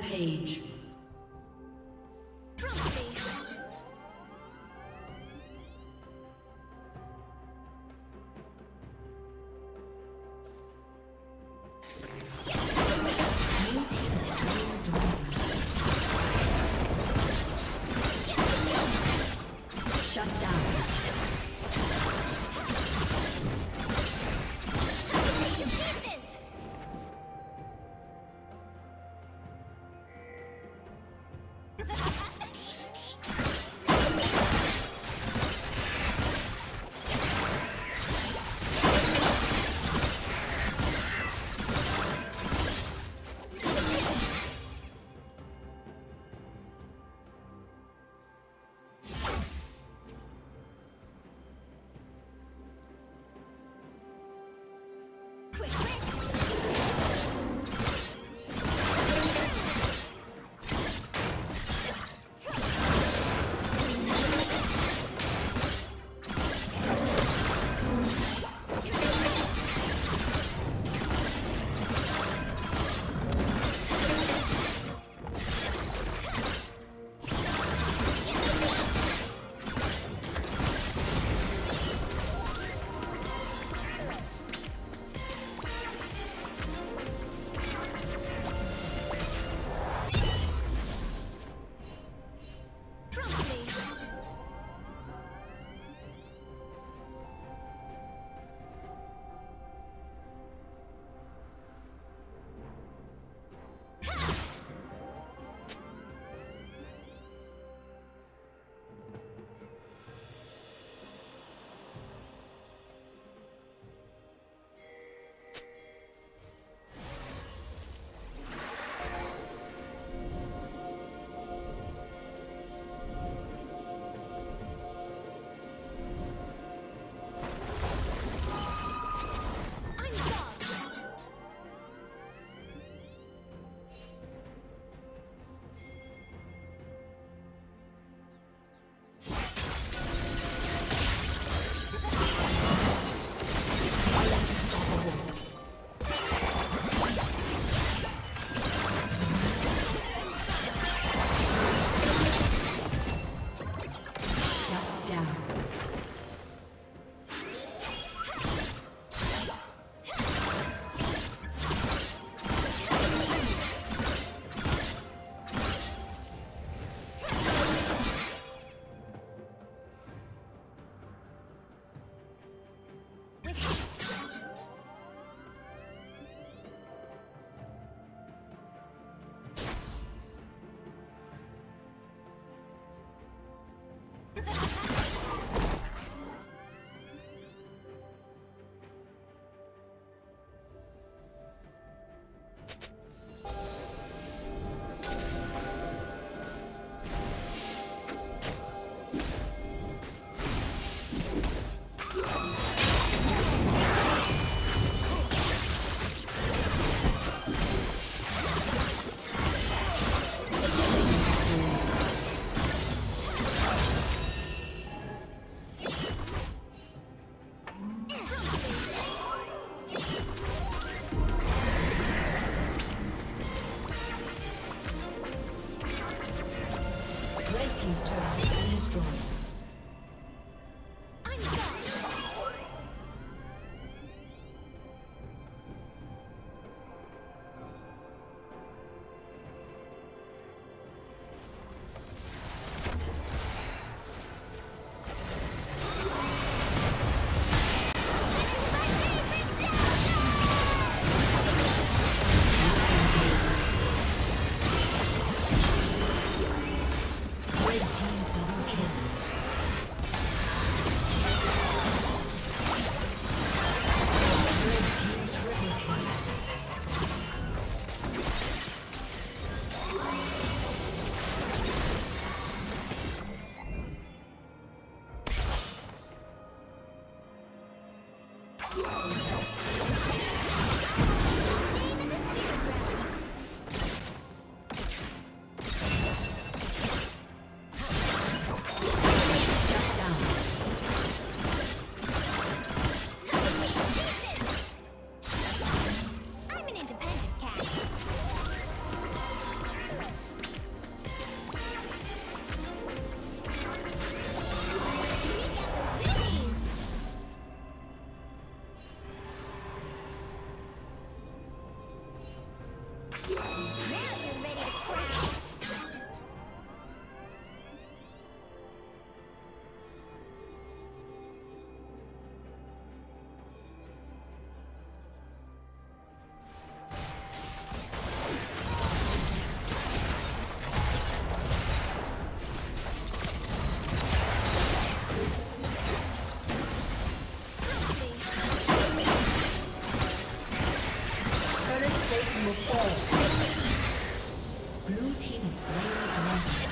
Rampage. Red team double kill. plating will fall. Blue team is slain the dragon.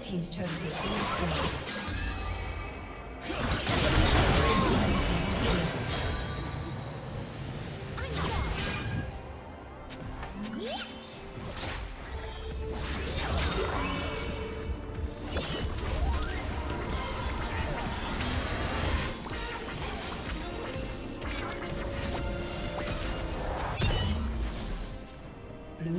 Team's turn to see. Blue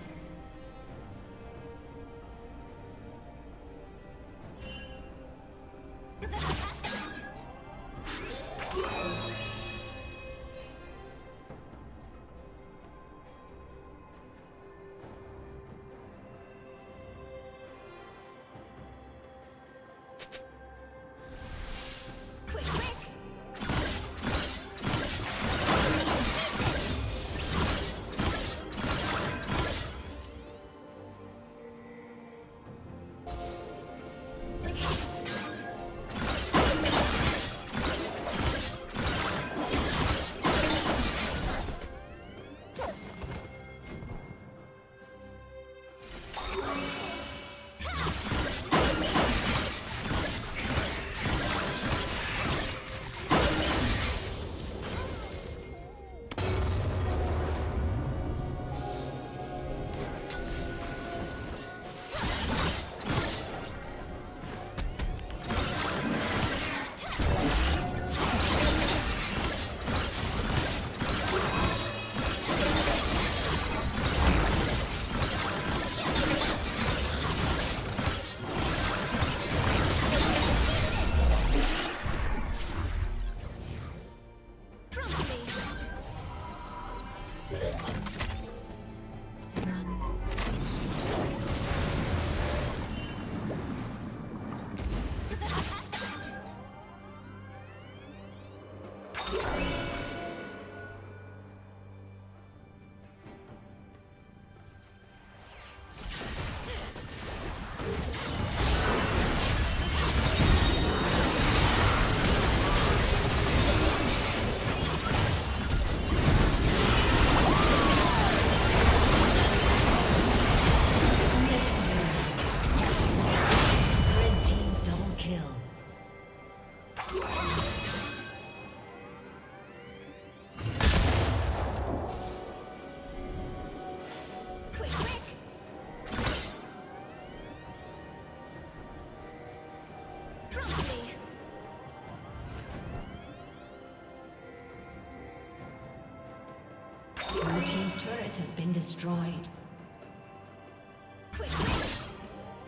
Destroyed.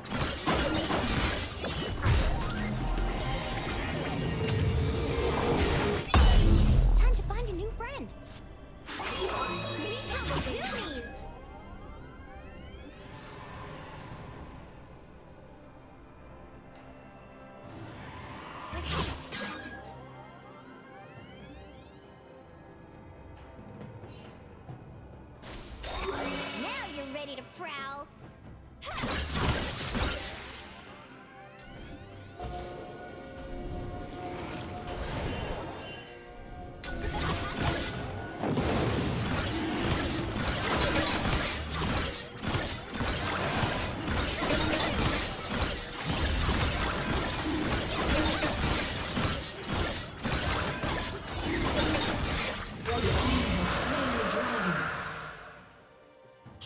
Time to find a new friend. Please. prowl.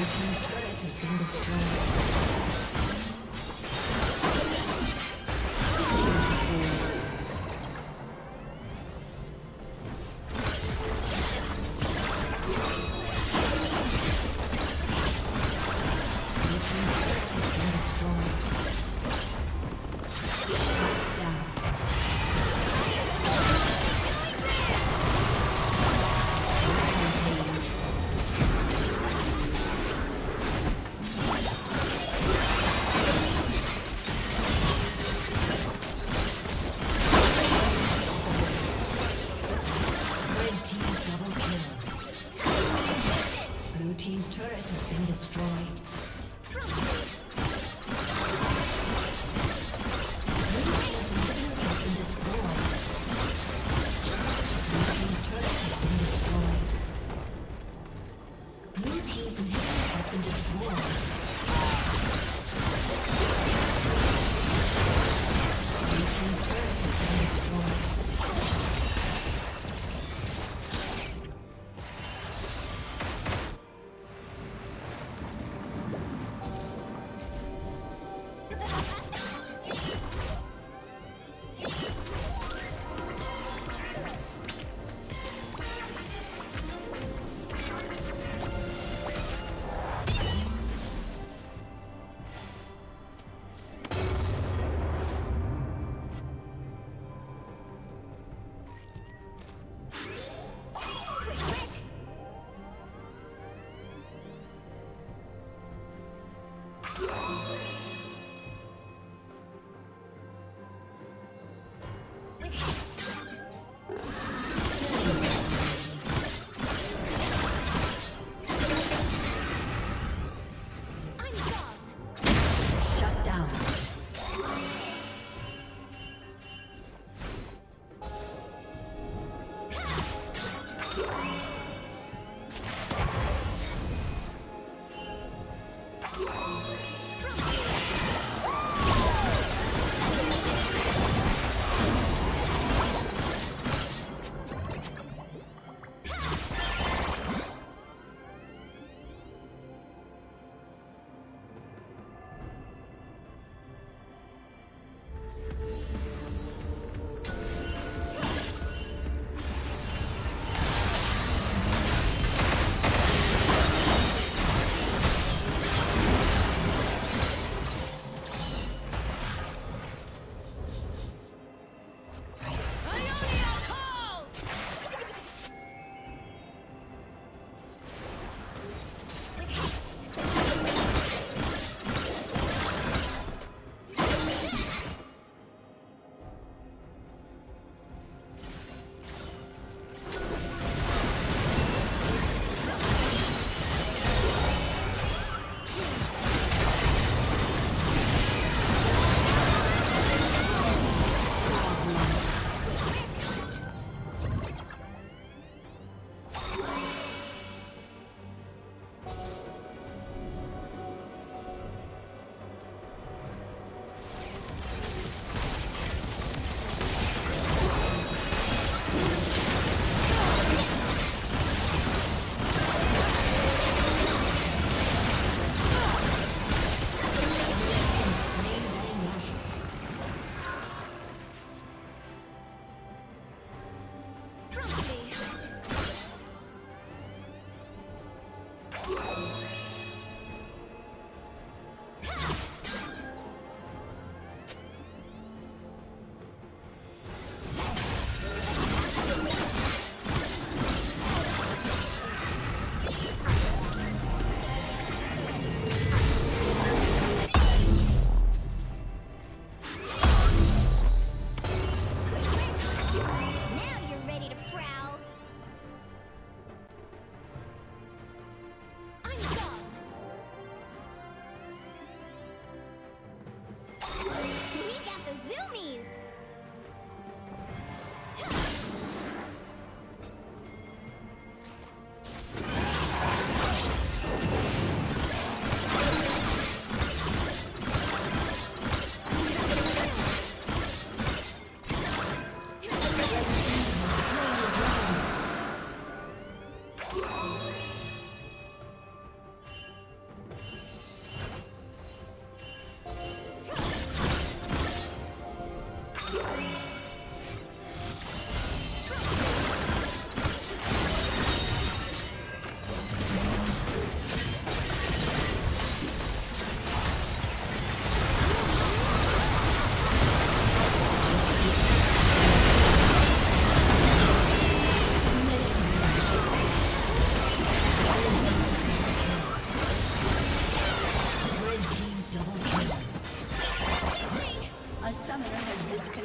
team's turret has been destroyed.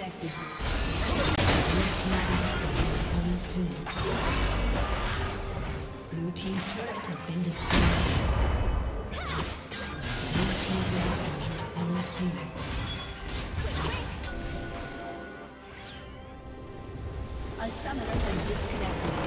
Selected. Blue team's turret has been destroyed. Blue team's turret has been destroyed. A summoner has disconnected.